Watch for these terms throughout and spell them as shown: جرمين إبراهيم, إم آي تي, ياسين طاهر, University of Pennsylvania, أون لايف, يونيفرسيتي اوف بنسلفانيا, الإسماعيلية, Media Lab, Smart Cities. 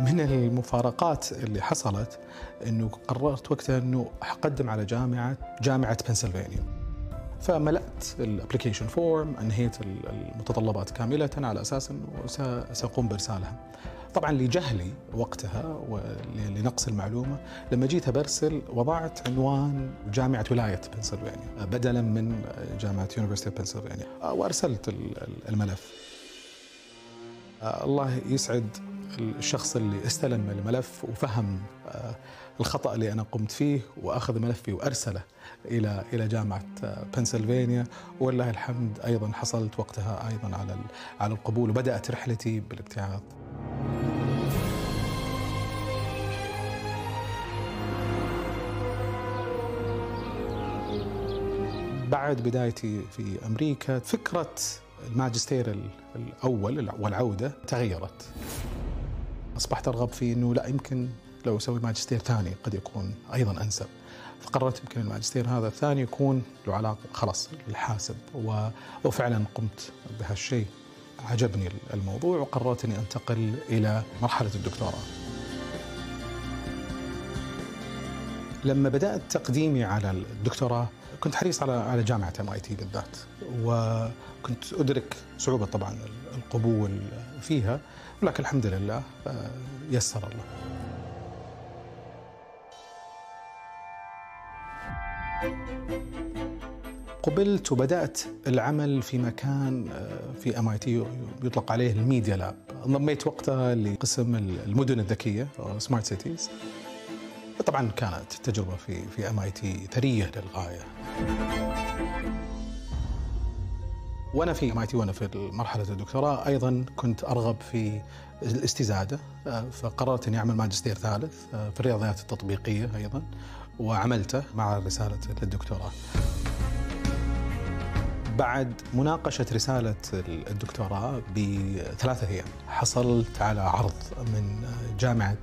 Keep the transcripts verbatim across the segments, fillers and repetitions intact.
من المفارقات اللي حصلت انه قررت وقتها انه اقدم على جامعه جامعه بنسلفانيا. فملأت الابلكيشن فورم، انهيت المتطلبات كامله على اساس انه ساقوم بارسالها. طبعا لجهلي وقتها ولنقص المعلومه، لما جيت برسل وضعت عنوان جامعه ولايه بنسلفانيا بدلا من جامعه يونيفرسيتي اوف بنسلفانيا، وارسلت الملف. الله يسعد الشخص اللي استلم الملف وفهم الخطأ اللي أنا قمت فيه وأخذ ملفي وأرسله إلى إلى جامعة بنسلفانيا، والله الحمد أيضا حصلت وقتها أيضا على على القبول، وبدأت رحلتي بالابتعاث. بعد بدايتي في أمريكا فكرة الماجستير الأول والعودة تغيرت. أصبحت أرغب في أنه لا، يمكن لو أسوي ماجستير ثاني قد يكون أيضاً أنسب. فقررت يمكن الماجستير هذا الثاني يكون له علاقة خلاص بالحاسب، وفعلاً قمت بهالشيء. عجبني الموضوع وقررت أني أنتقل إلى مرحلة الدكتوراه. لما بدأت تقديمي على الدكتوراه كنت حريص على على جامعة إم آي تي بالذات، وكنت أدرك صعوبة طبعاً القبول فيها، ولكن الحمد لله يسر الله. قبلت وبدأت العمل في مكان في إم آي تي يطلق عليه الميديا لاب. انضميت وقتها لقسم المدن الذكية سمارت سيتيز. طبعاً كانت التجربة في في إم آي تي ثرية للغاية. وأنا في إم آي تي وأنا في مرحلة الدكتوراه أيضاً كنت أرغب في الاستزادة، فقررت أني أعمل ماجستير ثالث في الرياضيات التطبيقية أيضاً، وعملته مع رسالة الدكتوراه. بعد مناقشة رسالة الدكتوراه بثلاثة أيام حصلت على عرض من جامعة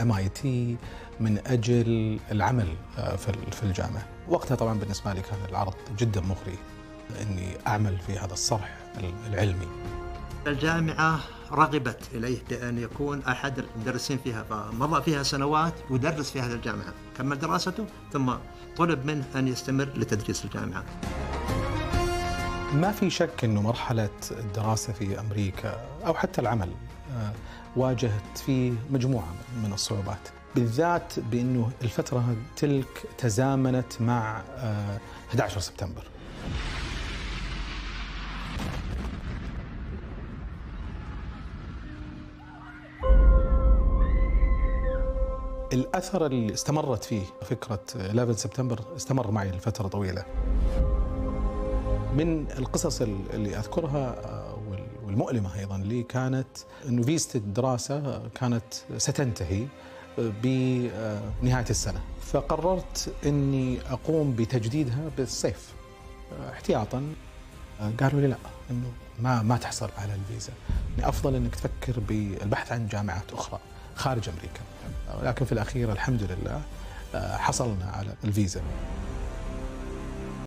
إم آي تي من أجل العمل في الجامعة. وقتها طبعاً بالنسبة لي كان العرض جداً مغري أني أعمل في هذا الصرح العلمي. الجامعة رغبت إليه بأن يكون أحد المدرسين فيها، فمضى فيها سنوات يدرس في هذه الجامعة، كمل دراسته ثم طلب منه أن يستمر لتدريس الجامعة. ما في شك أنه مرحلة الدراسة في أمريكا أو حتى العمل واجهت فيه مجموعة من الصعوبات، بالذات بأنه الفترة تلك تزامنت مع أحد عشر سبتمبر. الأثر اللي استمرت فيه فكرة أحد عشر سبتمبر استمر معي لفترة طويلة. من القصص اللي أذكرها والمؤلمة أيضاً لي كانت أنه فيزة الدراسة كانت ستنتهي بنهاية السنة، فقررت أني أقوم بتجديدها بالصيف احتياطاً. قالوا لي لا، أنه ما, ما تحصل على الفيزا، أفضل أنك تفكر بالبحث عن جامعات أخرى خارج أمريكا. لكن في الأخير الحمد لله حصلنا على الفيزا.